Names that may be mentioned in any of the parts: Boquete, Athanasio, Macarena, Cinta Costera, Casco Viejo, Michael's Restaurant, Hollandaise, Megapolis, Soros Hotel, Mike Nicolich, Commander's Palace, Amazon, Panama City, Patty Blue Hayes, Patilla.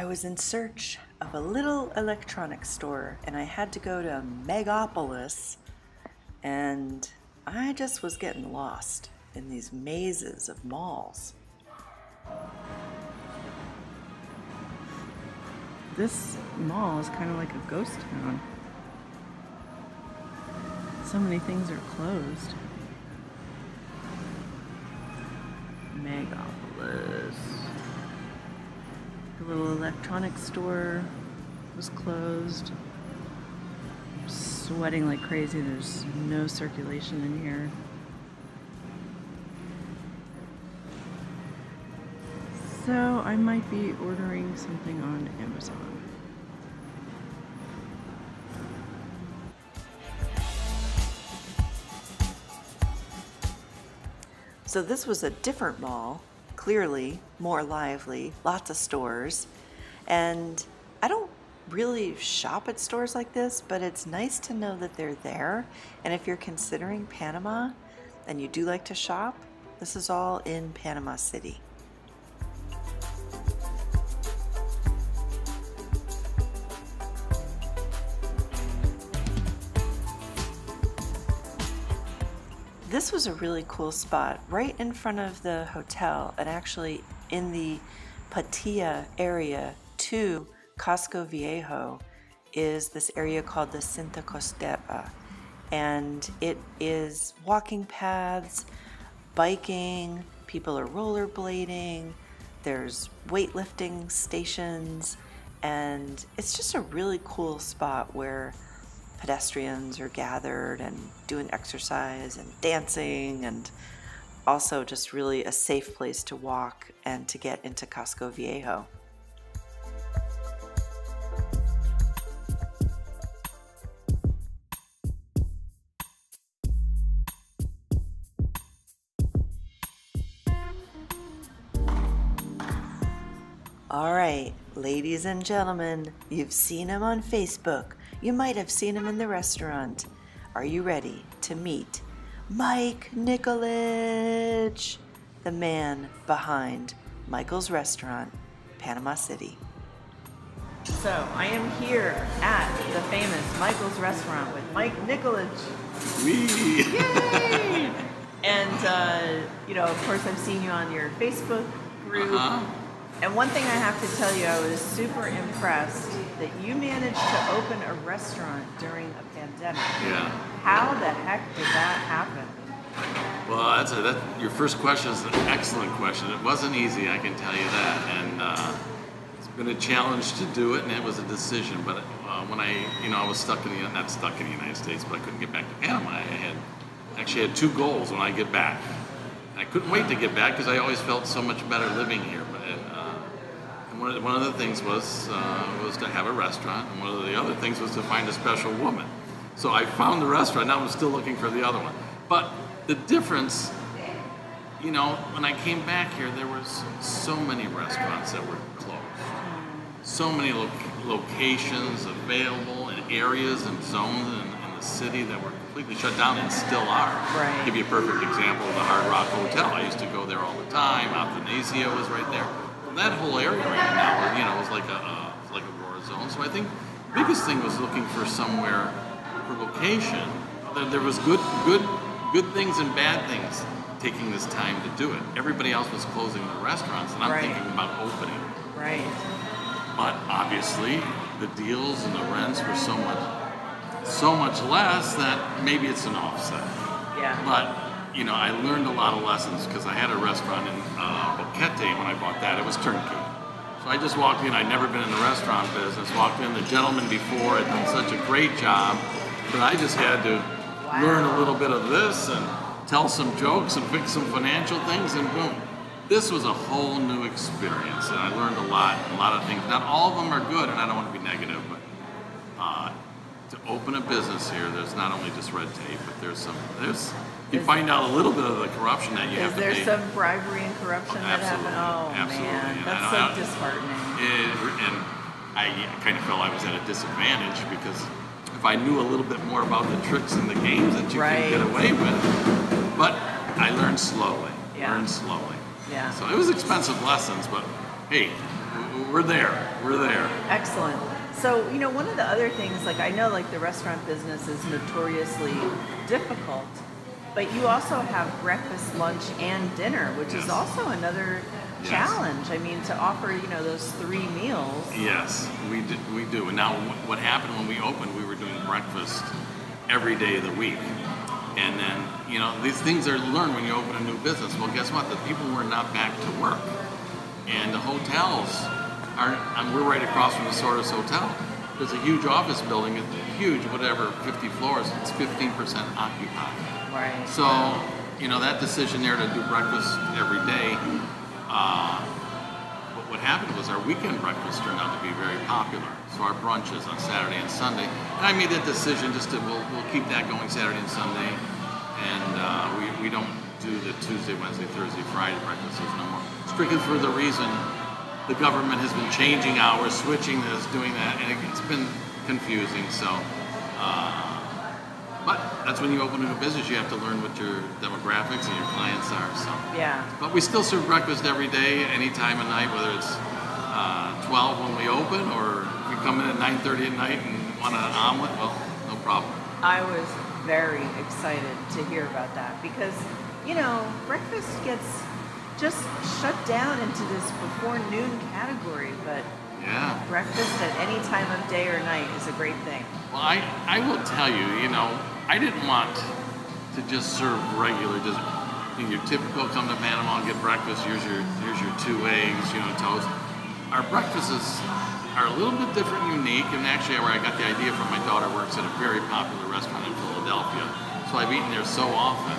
I was in search of a little electronics store, and I had to go to Megapolis, and I just was getting lost in these mazes of malls. This mall is kind of like a ghost town. So many things are closed. Megapolis. The little electronics store was closed. I'm sweating like crazy. There's no circulation in here. So I might be ordering something on Amazon. So this was a different mall, clearly more lively, lots of stores. And I don't really shop at stores like this, but it's nice to know that they're there. And if you're considering Panama and you do like to shop, this is all in Panama City. This was a really cool spot right in front of the hotel and actually in the Patilla area to Casco Viejo is this area called the Cinta Costera, and it is walking paths, biking, people are rollerblading, there's weightlifting stations, and it's just a really cool spot where pedestrians are gathered and doing exercise and dancing, and also just really a safe place to walk and to get into Casco Viejo. All right, ladies and gentlemen, you've seen him on Facebook. You might have seen him in the restaurant. Are you ready to meet Mike Nicolich, the man behind Michael's Restaurant, Panama City? So I am here at the famous Michael's Restaurant with Mike Nicolich. Wee! Yay! And you know, of course, I've seen you on your Facebook group. And one thing I have to tell you, I was super impressed that you managed to open a restaurant during a pandemic. Yeah. How the heck did that happen? Well, your first question is an excellent question. It wasn't easy, I can tell you that. And it's been a challenge to do it, and it was a decision. But when I was not stuck in the United States, but I couldn't get back to Panama. I actually had two goals when I get back. And I couldn't wait to get back because I always felt so much better living here. One of the things was to have a restaurant, and one of the other things was to find a special woman. So I found the restaurant. Now I'm still looking for the other one. But the difference, you know, when I came back here, there was so many restaurants that were closed, so many locations available, and areas and zones in the city that were completely shut down and still are. Right. I'll give you a perfect example of the Hard Rock Hotel. I used to go there all the time. Athanasio was right there. That whole area right now, you know, was like a war zone. So I think the biggest thing was looking for somewhere for location. There was good things and bad things taking this time to do it. Everybody else was closing their restaurants, and I'm thinking about opening. Right. But obviously, the deals and the rents were so much less that maybe it's an offset. Yeah. But you know, I learned a lot of lessons because I had a restaurant in Boquete when I bought that. It was turnkey. So I just walked in. I'd never been in the restaurant business. Walked in. The gentleman before had done such a great job that I just had to learn a little bit of this and tell some jokes and fix some financial things, and boom. This was a whole new experience, and I learned a lot of things. Not all of them are good, and I don't want to be negative, but to open a business here, there's not only just red tape, but there's you find out a little bit of the corruption that you have to pay. Is there some bribery and corruption that happened? Oh, absolutely. Man, that's so disheartening. And I kind of felt I was at a disadvantage because if I knew a little bit more about the tricks and the games that you can get away with, but I learned slowly. Yeah. So it was expensive lessons, but hey, we're there. We're there. Excellent. So, you know, one of the other things, like I know like the restaurant business is notoriously difficult, but you also have breakfast, lunch, and dinner, which yes. is also another yes. challenge. I mean, to offer, you know, those three meals. Yes, we do. We do. And now what happened when we opened, we were doing breakfast every day of the week. And then, you know, these things are learned when you open a new business. Well, guess what? The people were not back to work. And the hotels are, and we're right across from the Soros Hotel. There's a huge office building, it's huge, whatever, 50 floors, it's 15% occupied. Right. So, you know, that decision there to do breakfast every day, what happened was our weekend breakfast turned out to be very popular. So our brunches on Saturday and Sunday. And I made that decision just to, we'll keep that going Saturday and Sunday. And we don't do the Tuesday, Wednesday, Thursday, Friday breakfasts no more. Strictly for the reason the government has been changing hours, switching this, doing that, and it's been confusing. So, but that's when you open a new business, you have to learn what your demographics and your clients are. So yeah. But we still serve breakfast every day, any time of night, whether it's 12 when we open, or if you come in at 9:30 at night and want an omelet, well, no problem. I was very excited to hear about that because, you know, breakfast gets just shut down into this before noon category, but yeah. breakfast at any time of day or night is a great thing. Well, I will tell you, you know, I didn't want to just serve regular, just your typical come to Panama and get breakfast, here's your 2 eggs, you know, toast. Our breakfasts are a little bit different and unique, and actually where I got the idea from, my daughter works at a very popular restaurant in Philadelphia, so I've eaten there so often.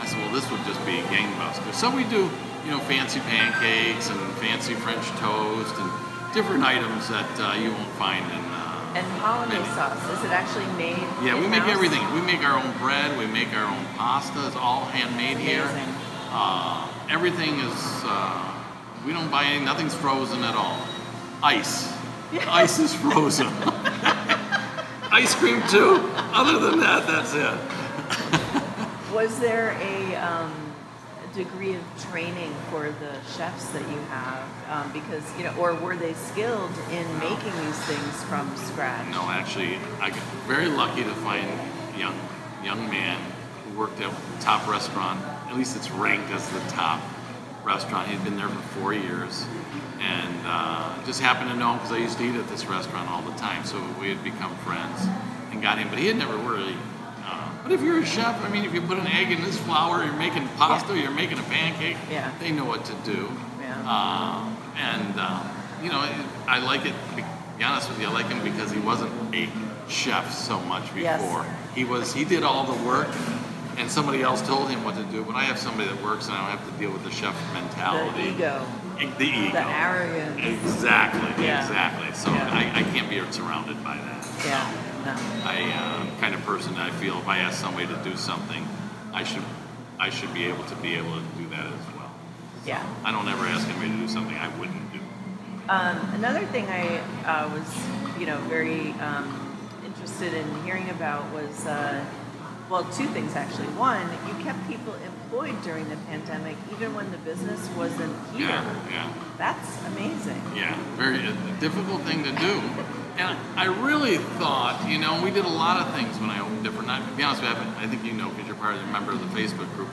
I said, well, this would just be gangbusters. So we do, you know, fancy pancakes and fancy French toast and different items that you won't find in and hollandaise sauce, is it actually made? Yeah, we make everything. We make our own bread, we make our own pasta, it's all handmade here. Everything is, we don't buy anything, nothing's frozen at all. Ice. Yes. Ice is frozen. Ice cream too. Other than that, that's it. Was there a degree of training for the chefs that you have? Because, you know, or were they skilled in making these things from scratch? No, actually, I got very lucky to find a young man who worked at a top restaurant. At least it's ranked as the top restaurant. He'd been there for 4 years. And just happened to know him because I used to eat at this restaurant all the time. So we had become friends and got him. But he had never really... But if you're a chef, I mean, if you put an egg in this flour, you're making pasta, yeah. you're making a pancake, yeah. they know what to do. Yeah. You know, I like it, to be honest with you, I like him because he wasn't a chef so much before. Yes. He did all the work, and somebody else told him what to do. When I have somebody that works and I don't have to deal with the chef mentality. The ego. The ego. The arrogance. Exactly, yeah. exactly. So yeah. I can't be surrounded by that. Yeah. No. I'm kind of person that I feel if I ask somebody to do something, I should be able to do that as well. So yeah. I don't ever ask anybody to do something I wouldn't do. Another thing I was, you know, very interested in hearing about was, well, 2 things actually. 1, you kept people employed during the pandemic, even when the business wasn't here. Yeah. yeah. That's amazing. Yeah. Very difficult thing to do. And I really thought, you know, we did a lot of things when I opened different. To be honest with you, I think you know because you're part of a member of the Facebook group.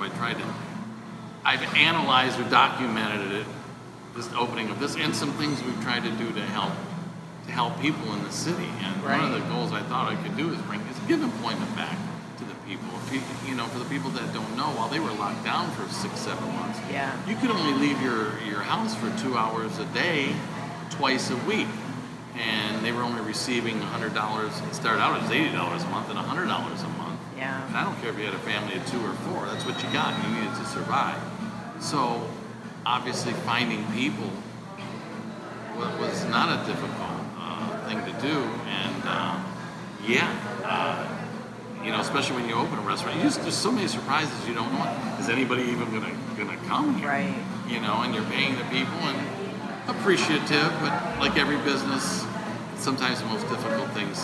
I've analyzed or documented it, this opening of this, and some things we've tried to do to help people in the city. And right. one of the goals I thought I could do is give employment back to the people. You know, for the people that don't know, while they were locked down for 6-7 months, yeah, you could only leave your house for 2 hours a day, twice a week. And they were only receiving $100. It started out as $80 a month and $100 a month. Yeah. And I don't care if you had a family of 2 or 4. That's what you got. You needed to survive. So obviously finding people was not a difficult thing to do. And you know, especially when you open a restaurant, there's so many surprises you don't want. Is anybody even gonna come here? Right. You know, and you're paying the people and. Appreciative, but like every business, sometimes the most difficult things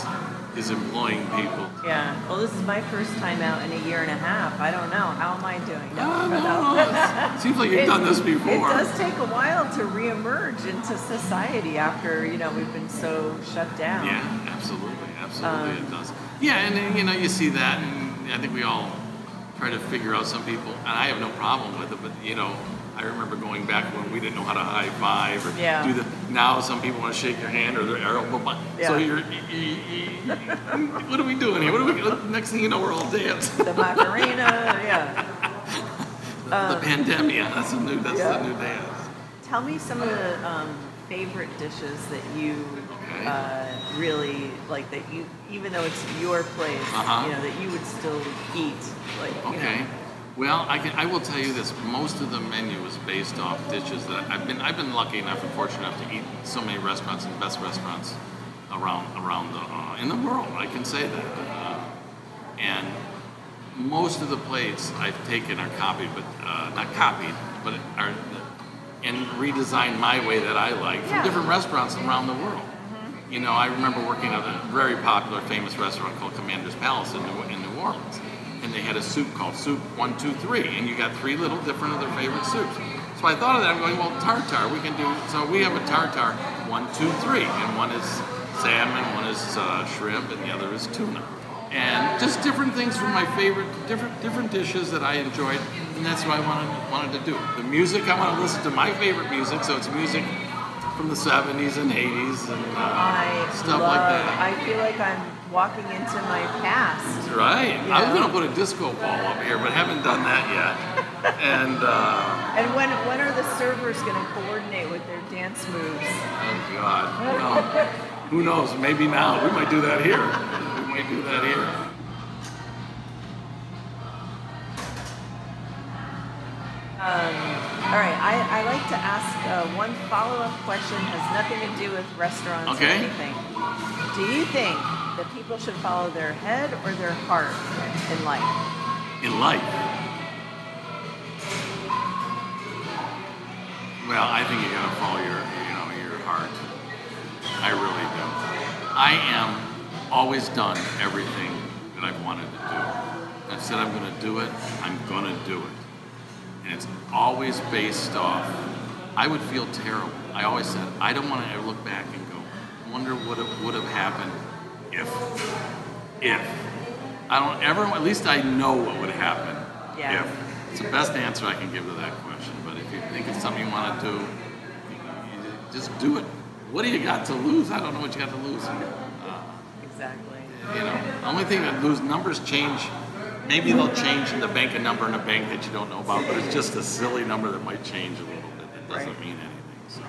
is employing people. Yeah. Well, this is my first time out in a year and a half. I don't know. How am I doing? No. Seems like you've done this before. It does take a while to reemerge into society after, you know, we've been so shut down. Yeah, absolutely. Absolutely it does. Yeah, and, you know, you see that, and I think we all try to figure out some people, and I have no problem with it, but, you know, I remember going back when we didn't know how to high five or do the. Now some people want to shake your hand or their arrow. So what are we doing here? Next thing you know, we're all dancing. The Macarena, the Pandemia. That's a new dance. Tell me some of the favorite dishes that you really like. That you, even though it's your place, you know, that you would still eat. Like, you know. Well, I will tell you this. Most of the menu is based off dishes that I've been lucky enough and fortunate enough to eat so many restaurants and best restaurants around in the world. I can say that. And most of the plates I've taken are copied, but not copied, but are and redesigned my way that I like from different restaurants around the world. Mm-hmm. You know, I remember working at a very popular, famous restaurant called Commander's Palace in New Orleans. And they had a soup called Soup 1, 2, 3, and you got 3 little different of their favorite soups. So I thought of that. I'm going, well, tartare, we can do. So we have a tartare 1, 2, 3, and one is salmon, one is shrimp, and the other is tuna, and just different things from my favorite, different dishes that I enjoyed, and that's what I wanted to do. The music, I want to listen to my favorite music, so it's music from the 70s and 80s and stuff like that. I feel like I'm walking into my past. Right. You know? I was going to put a disco ball up here, but haven't done that yet. And when are the servers going to coordinate with their dance moves? Oh God. Well, who knows? Maybe now. We might do that here. We might do that here. All right. I like to ask one follow-up question. It has nothing to do with restaurants or anything. Do you think that people should follow their head or their heart in life? In life? Well, I think you gotta follow your heart. I really do. I am always done everything that I've wanted to do. I've said I'm gonna do it, I'm gonna do it. And it's always based off, I would feel terrible. I always said, I don't wanna ever look back and go, wonder what would have happened if I don't ever, at least I know what would happen. Yeah. If it's the best answer I can give to that question. But if you think it's something you want to do, you just do it. What do you got to lose? I don't know what you got to lose. Exactly. You know, the only thing that lose numbers change. Maybe they'll change in the bank a number in a bank that you don't know about, but it's just a silly number that might change a little bit. That doesn't mean anything. So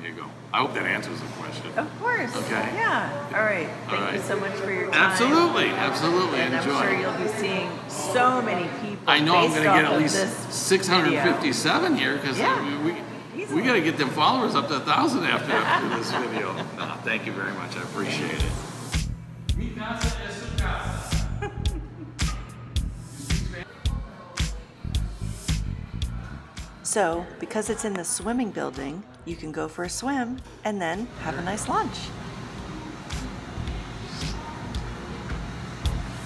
there you go. I hope that answers the question. Of course. Okay. Yeah. All right. Thank you so much for your time. Absolutely. Absolutely. And enjoy. I'm sure you'll be seeing so many people. I know I'm going to get at least 657 here because we got to get them followers up to 1,000 after this video. No, thank you very much. I appreciate it. So, because it's in the swimming building, you can go for a swim and then have a nice lunch.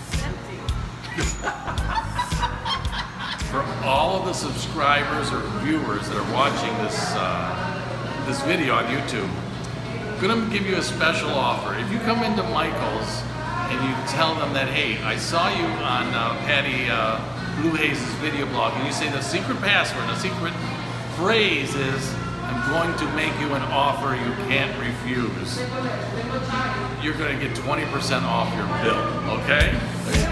It's empty. For all of the subscribers or viewers that are watching this video on YouTube, I'm gonna give you a special offer. If you come into Michael's and you tell them that, hey, I saw you on Patty Blue Hayes' video blog, and you say the secret password, the secret phrase is, I'm going to make you an offer you can't refuse. You're going to get 20% off your bill, okay?